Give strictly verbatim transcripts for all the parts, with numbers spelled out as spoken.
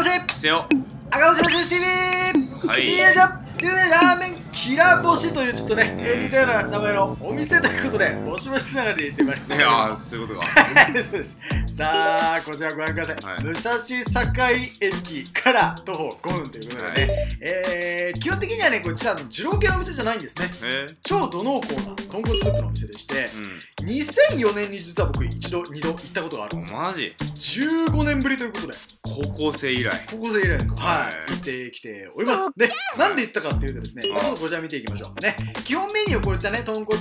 赤星せよ赤星の エスティーブイ、 はいよいしょ。ということで、ラーメンきらぼしというちょっとね、えー、似たような名前のお店ということで、ぼしぼしつながりで行ってまいりました。いやー、そういうことか。そうです。さあ、こちらご覧ください。はい、武蔵境駅から徒歩ごふんということでね、はい、えー、基本的にはね、こちらの二郎系のお店じゃないんですね。超土濃厚な豚骨スープのお店でして、うん、にせんよねんに実は僕、一度、二度行ったことがあるんですよ。マジ ?じゅうご 年ぶりということで。高校生以来。高校生以来です。はい。行ってきております。で、なんで行ったかっていうとですね、ちょっとこちら見ていきましょう。ね、基本メニューこういったね、豚骨、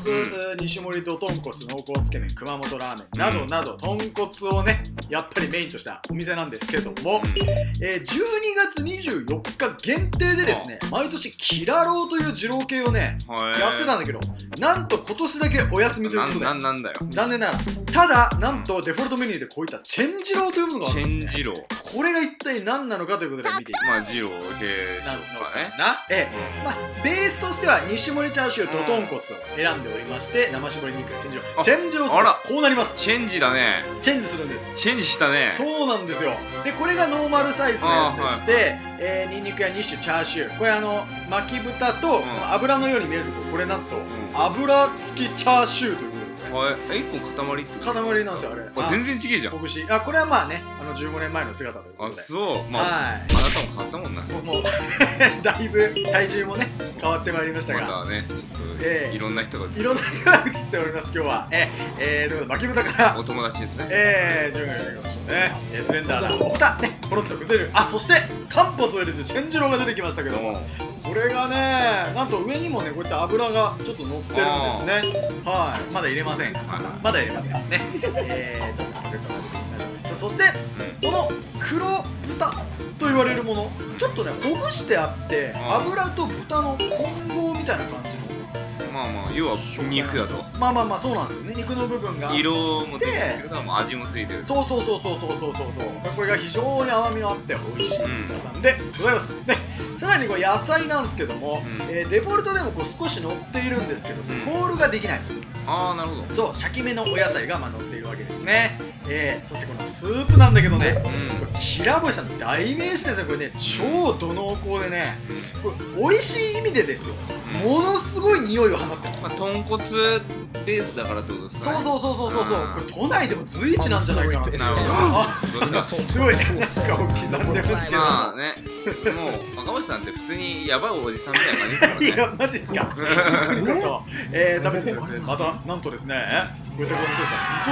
西森と豚骨、濃厚つけ麺、熊本ラーメンなどなど、豚骨をね、やっぱりメインとしたお店なんですけども、じゅうにがつにじゅうよっか限定でですね、毎年、キラローという二郎系をね、やってたんだけど、なんと今年だけお休みということで、なんだよ。残念ながら。ただ、なんとデフォルトメニューでこういったチェンジローというものがあるんですね。これが一体何なのかということで見ていきます。まあ、二郎系なのかね。な、ええ。まあ、ベースとしては、西森チャーシューと豚骨を選んでおりまして、生絞り肉、チェンジロー。チェンジローすると、こうなります。チェンジだね。チェンジするんです。チェンジしたね。そうなんですよ。で、これがノーマルサイズのやつでして、えー、ニンニクやニッシュ、チャーシュー。これ、あの、巻き豚と、油のように見えるところ、これなんと、油付きチャーシューという。はい、え、いっこ塊って塊なんですよ、あれ。あ、全然違えじゃん。ほぐし。あ、これはまあね、あのじゅうごねんまえの姿ということで。あ、そう。まあ、あなたも買ったもんな。もう、だいぶ体重もね、変わってまいりましたが。まだね、ちょっと、いろんな人が映って。いろんな人が映っております、今日は。え、え、ということで、巻き豚から。お友達ですね。え、準備ができましたね。スレンダーな、お豚、ね、ポロッと崩れる。あ、そして、間髪を入れず、チェンジローが出てきましたけども。これがね、なんと上にもね、こういった油がちょっと乗ってるんですね。はい、まだ入れません。まだ入れませんね。ええ、パクッと混ぜていきましょう。そして、その黒豚と言われるもの、ちょっとね、ほぐしてあって、油と豚の混合みたいな感じの。まあまあ、要は肉だと。まあまあまあ、そうなんですよね。肉の部分が。色もついてるけど、味もついてる。そうそうそうそうそうそうそうそう。これが非常に甘みがあって、美味しい皆さんでございます。ね。さらにこう野菜なんですけども、うん、えー、デフォルトでもこう少し乗っているんですけど、うん、コールができない。ああ、なるほど。そう、シャキめのお野菜がまあ乗っているわけですね。えー、そしてこのスープなんだけどね、うん、きらぼしさんの代名詞ですね。これね、超ど濃厚でね、これ美味しい意味でですよ、うん、ものすごい匂いを放ってます。まあ、豚骨ベースだからってことですかね。そうそうそうそうそう、これ都内でも随一なんじゃないかなって。なるほど。すごいね、なんかを刻んでますけど。まあね、もう赤星さんって普通にやばいおじさんみたいな感じですからね。いや、マジっすか。えー、食べてくれて、またなんとですね、こういったことで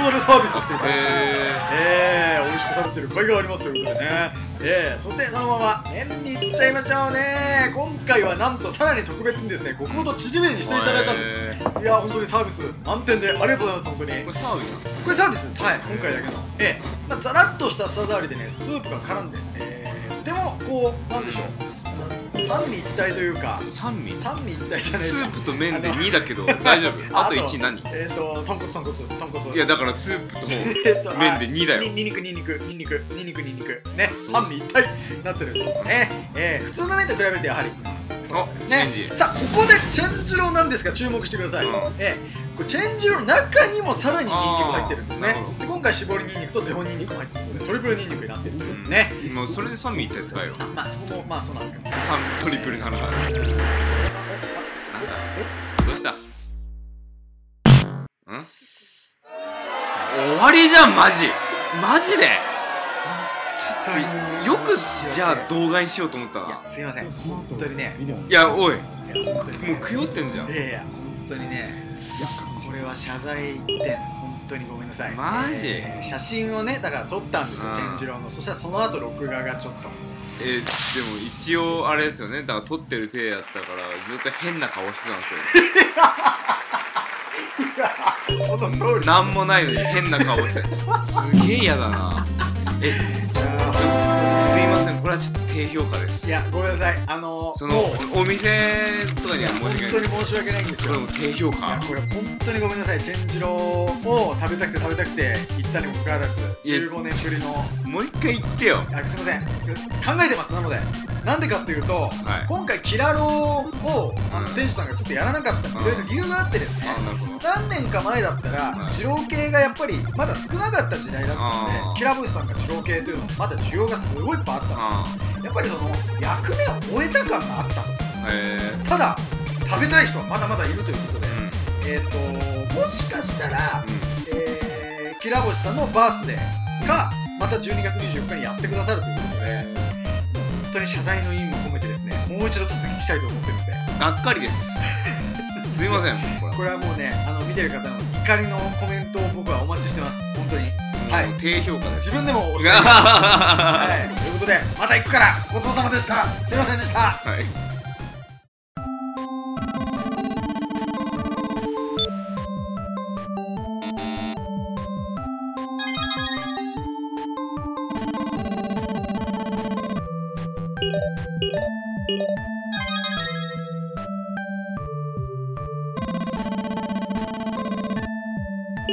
味噌だれサービスしていただいて、えー、美味しく食べてる甲斐がありますということでね。えー、そしてそのまま麺にいっちゃいましょうね。今回はなんとさらに特別にですね、極太縮れ麺にしていただいたんです。いや、本当にサービス満点でありがとうございます。本当にこれサービスなんです。これサービスです。はい、今回だけの。ええ、まあ、ざらっとした舌触りでね、スープが絡んで、ええ、とてもこう、なんでしょう、三味一体というか、三味三味一体じゃない。スープと麺でにだけど大丈夫。あといち何？えっと豚骨豚骨豚骨。いや、だからスープと麺でにだよ。ににくににくににくににくににくね、三味一体になってるんですよね。え、普通の麺と比べてやはりね。さあ、ここでチェンジローなんですが、注目してください。え、これチェンジローの中にもさらにニンニク入ってるんですね。で、今回絞りニンニクとデフォニンニク入ってる。トリプルニンニクになってるというね。もうそれで三味一体使えよ。まあそこもまあそうなんですけど。三トリプルなのか。なんだ。どうした？ん？終わりじゃん、マジ。マジで。ちょっとよくじゃあ動画にしようと思ったわ。いや、すいません。本当にね。いや、おい。もうくよってんじゃん。いやいや、本当にね。これは謝罪って。本当にごめんなさい。マジ、えー、写真をね、だから撮ったんですよ、チェンジローの。そしたらその後録画がちょっと、えー、でも一応あれですよね、だから撮ってる手やったからずっと変な顔してたんですよ。いや、その通りなんもないのに変な顔してすげえ嫌だな。え、ちょっとすいません、これはちょっと低評価です。いや、ごめんなさい。あのー、そのお店とかには申し訳ないです。本当に申し訳ないんですよ。これも低評価。いや、これ本当にごめんなさい。チェンジローを食べたくて食べたくて行ったにもかかわらず、じゅうごねんぶりの。もう一回行ってよ。あ、すいません、考えてます。なので、なんでかっていうと、はい、今回キラローをあの店主さんがちょっとやらなかったいろいろ理由があってですね、何年か前だったら二郎系がやっぱりまだ少なかった時代だったので、キラボシさんが二郎系というのもまだ需要がすごいいっぱいあったので、やっぱりその役目を終えた感があったと。ただ食べたい人はまだまだいるということで、えっともしかしたらえきらぼしさんのバースデーがまたじゅうにがつにじゅうよっかにやってくださるということで、本当に謝罪の意味も込めてですね、もう一度突撃したいと思ってるんで、がっかりです。すいません。これはもうね、あの見てる方の怒りのコメントを僕はお待ちしてます、本当に。はい、低評価です。自分でもおっしゃる。はい、ということでまた行くからごちそうさまでした。すいませんでした。はい、